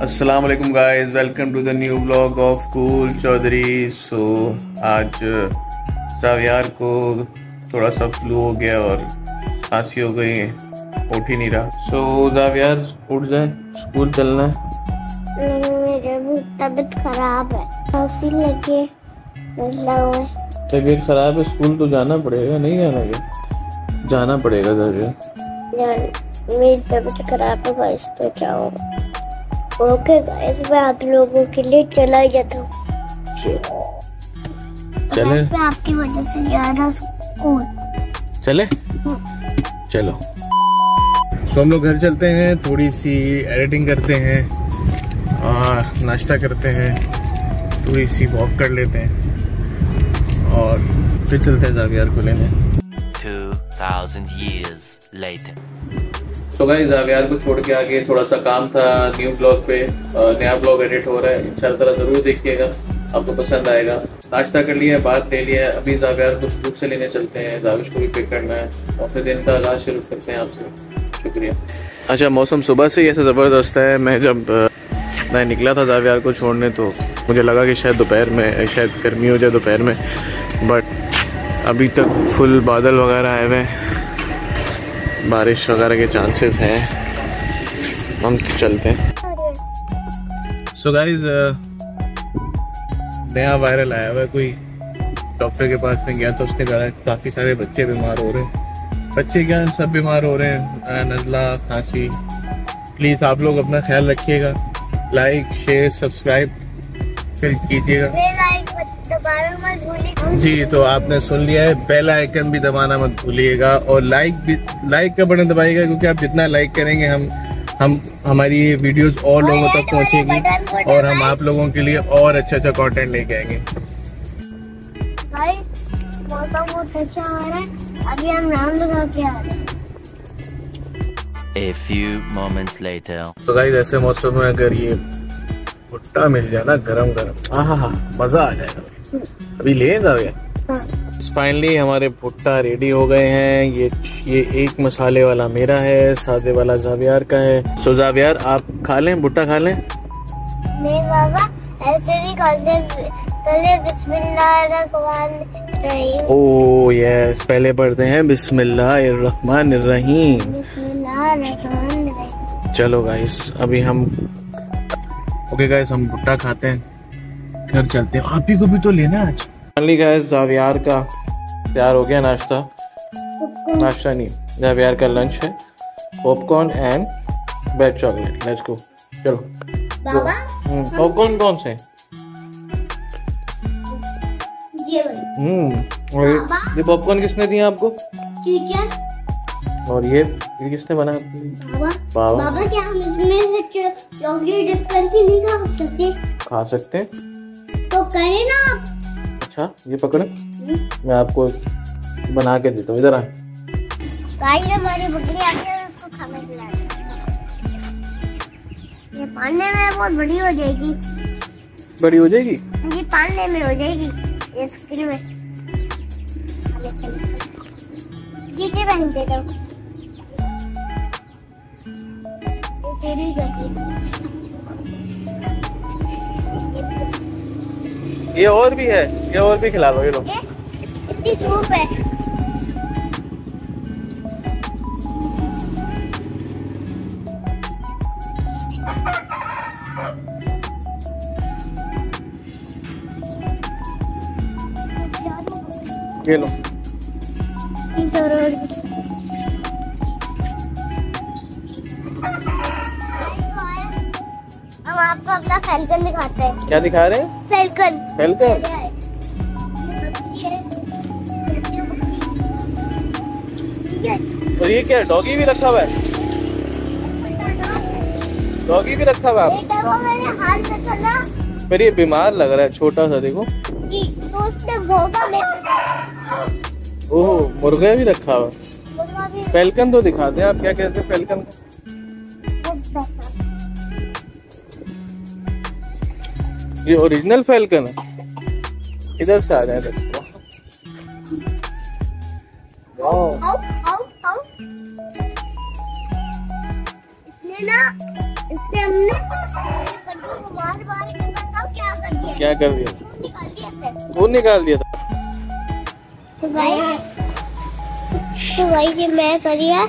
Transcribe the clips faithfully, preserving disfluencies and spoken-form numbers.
अस्सलाम वालेकुम guys, welcome to the new blog of cool Chaudhary. So आज ज़ावियार को थोड़ा सा फ्लू हो गया और खांसी हो गई है, उठ ही नहीं रहा। सो so, ज़ावियार उठ जाए, स्कूल चलना है। मेरे तबीयत खराब है, उसी लगे तबीयत खराब है, स्कूल तो जाना पड़ेगा। नहीं जाना क्या? जाना पड़ेगा ज़ावियार, मेरी तबीयत खराब है गाइस, तो जाओ। ओके गाइस, मैं आप लोगों के लिए चला ही जाता हूँ। चले, मैं आपकी वजह से जा रहा हूँ स्कूल। चले, चलो। सो हम लोग घर चलते हैं, थोड़ी सी एडिटिंग करते हैं और नाश्ता करते हैं, थोड़ी सी वॉक कर लेते हैं और फिर चलते हैं ज़ावियार को लेने। Two thousand years later. So guys, Zaviyar को छोड़ के आगे थोड़ा सा काम था। न्यू ब्लॉग पे नया ब्लॉग एडिट हो रहा है, इंशाल्लाह ज़रूर देखिएगा, आपको पसंद आएगा। नाश्ता कर लिया, बात ले लिया, अभी ज़ावियार को स्कूल से लेने चलते हैं, ज़ाविश को भी पिक करना है और फिर दिन का आगाज शुरू करते हैं आपसे। शुक्रिया। अच्छा, मौसम सुबह से ही ऐसा ज़बरदस्त है। मैं जब मैं निकला था ज़ावियार को छोड़ने तो मुझे लगा कि शायद दोपहर में शायद गर्मी हो जाए दोपहर में, बट अभी तक फुल बादल वगैरह आए हुए हैं, बारिश वगैरह के चांसेस हैं। हम तो चलते हैं। सो गाइस, नया वायरल आया हुआ है, कोई डॉक्टर के पास में गया तो उसने कहा काफ़ी सारे बच्चे बीमार हो रहे हैं। बच्चे क्या, सब बीमार हो रहे हैं, नज़ला, खांसी। प्लीज़ आप लोग अपना ख्याल रखिएगा, लाइक शेयर सब्सक्राइब फिर कीजिएगा। बेल आइकन दबाना मत भूलिएगा। जी, तो आपने सुन लिया है, बेल आइकन भी दबाना मत भूलिएगा और लाइक भी, लाइक का बटन दबाइएगा, क्योंकि आप जितना लाइक करेंगे हम हम हमारी ये वीडियोज़ और लोगों तक पहुँचेगी और हम आप लोगों के लिए और अच्छा अच्छा कॉन्टेंट लेके आएंगे। मौसम बहुत अच्छा हो रहा है, अभी हम राउंड लगा के आ रहे हैं। A few moments later. So guys, ऐसे मौसम में अगर ये भुट्टा मिल जाए ना गरम गरम, आहा मजा आ जाएगा। अभी ले जाओगे? फाइनली हमारे भुट्टा रेडी हो गए हैं। ये ये एक मसाले वाला मेरा है, सादे वाला ज़ावियार का है। सो ज़ावियार, आप खा लें, भुट्टा खा लें? नहीं बाबा, ऐसे भी खा लें, पहले बिस्मिल्लाह रहमान रहीम। ओ यस, पहले पढ़ते हैं बिस्मिल्लाह रहमान रहीम। बिस्मिल्लाह रहमान रहीम। चलो गाइस, अभी हम ओके गाइस, हम भुट्टा खाते हैं, घर चलते हैं। आप ही को भी तो लेना आज। फाइनली गाइस, ज़ावियार का तैयार हो गया नाश्ता। नाश्ता नहीं, ज़ावियार का लंच है, popcorn and bread chocolate. Let's go, चलो। बाबा, पॉपकॉर्न कौन से? हम्म, ये पॉपकॉर्न किसने दिया आपको? टीचर। और ये ये किसने बनाया? बाबा। बाबा, बाबा क्या हम इसमें से चॉकलेट डिप करके नहीं खा सकते? खा सकते हैं। तो करें ना आप। अच्छा, ये पकड़ो, मैं आपको बना के देता हूँ, इधर आए। गाइस, हमारी बकरी आ गई है, उसको खाना खिलाते हैं। ये पालने में बहुत बड़ी हो जाएगी। बड़ी हो जाएगी? ये पालने में हो जाएगी। स्क्रीन में जीजे बन जाएगा। ये तेरी गलती। ये और भी है, ये और भी खिला लो। ये लो, इतनी सूप है। ये लो। हम आपको अपना फैल्कन दिखाते हैं। क्या दिखा रहे हैं? फैल्कन। फैल्कन। और ये क्या है? डॉगी भी रखा हुआ है, डॉगी भी रखा हुआ है। देखो, मैंने हाथ रखा ना, पर ये बीमार लग रहा है, छोटा सा। देखो तो उसने भोगा में। ओहो, मुर्गा भी रखा हुआ। फैल्कन तो दिखाते हैं, आप क्या कहते हैं फैल्कन को? ये ओरिजिनल फैल्कन है। इधर से आ जाए बच्चों। क्या कर दिया? वो निकाल दिया था। तो भाई तो भाई ये मैं करिया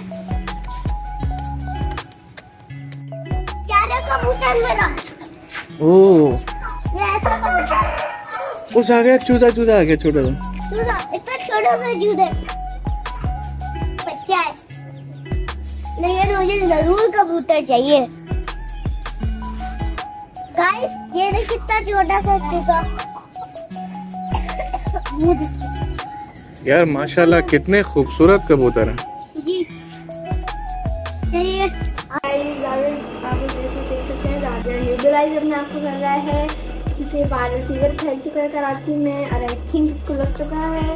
कबूतर मेरा। ओह ये ऐसा कुछ आ गया। चूजा चूजा आ गया। छोटा चूजा इतना छोटा सा चूजा बच्चा है। लेकिन मुझे जरूर कबूतर चाहिए। गाइस ये देखिए कितना छोटा सा चूजा। यार माशाल्लाह कितने खूबसूरत कबूतर हैं। अपने आपको कर रहा है इसे बारह सीजर फैल चुका है कराची में और आई थिंक इसको लग चुका है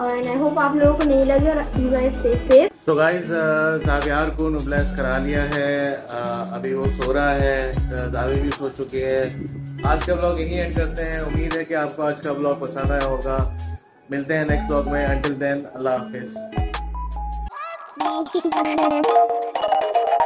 और आई होप आप लोगों को नहीं लगे और you guys stay safe. So guys Zaviyar को नुब्लाइज करा लिया है, uh, अभी वो सो रहा है, ज़ावी भी सो चुके हैं। आज का ब्लॉग यहीं एंड करते हैं। उम्मीद है कि आपको आज का ब्लॉग पसंद आया होगा। मिलते हैं नेक्स्ट ब्लॉग में। अंटिल देन अल्लाह हाफिज़।